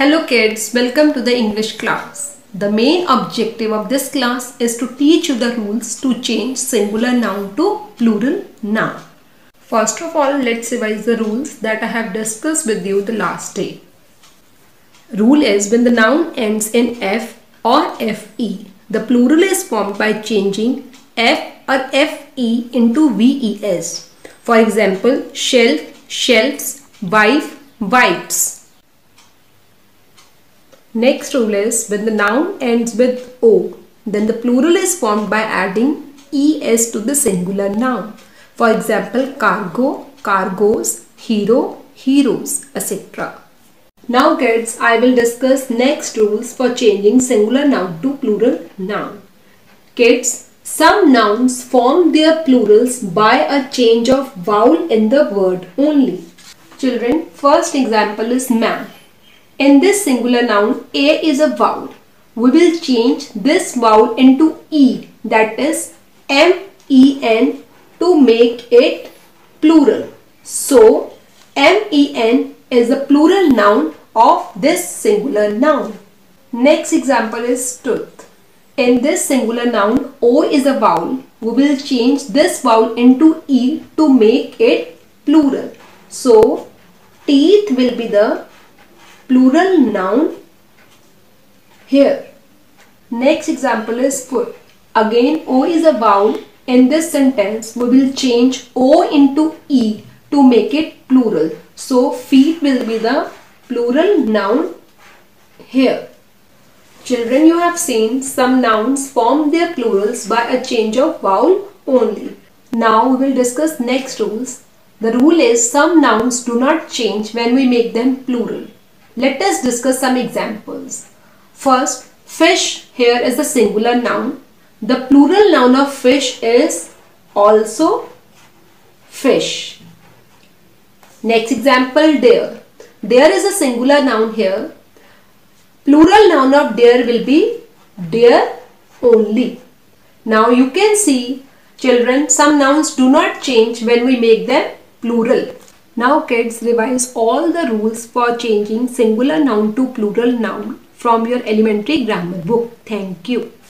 Hello kids, welcome to the English class. The main objective of this class is to teach you the rules to change singular noun to plural noun. First of all, let's revise the rules that I have discussed with you the last day. Rule is when the noun ends in F or FE, the plural is formed by changing F or FE into VES. For example, shelf, shelves, wife, wipes. Next rule is when the noun ends with O, then the plural is formed by adding ES to the singular noun. For example, cargo, cargoes, hero, heroes, etc. Now kids, I will discuss next rules for changing singular noun to plural noun. Kids, some nouns form their plurals by a change of vowel in the word only. Children, first example is man. In this singular noun, a is a vowel. We will change this vowel into E, that is MEN, to make it plural. So, MEN is the plural noun of this singular noun. Next example is tooth. In this singular noun, O is a vowel. We will change this vowel into E to make it plural. So, teeth will be the plural noun here. Next example is foot. Again, O is a vowel. In this sentence, we will change O into E to make it plural. So, feet will be the plural noun here. Children, you have seen some nouns form their plurals by a change of vowel only. Now, we will discuss next rules. The rule is some nouns do not change when we make them plural. Let us discuss some examples. First, fish here is a singular noun. The plural noun of fish is also fish. Next example, deer. Deer is a singular noun here. Plural noun of deer will be deer only. Now you can see, children, some nouns do not change when we make them plural. Now kids, revise all the rules for changing singular noun to plural noun from your elementary grammar book. Thank you.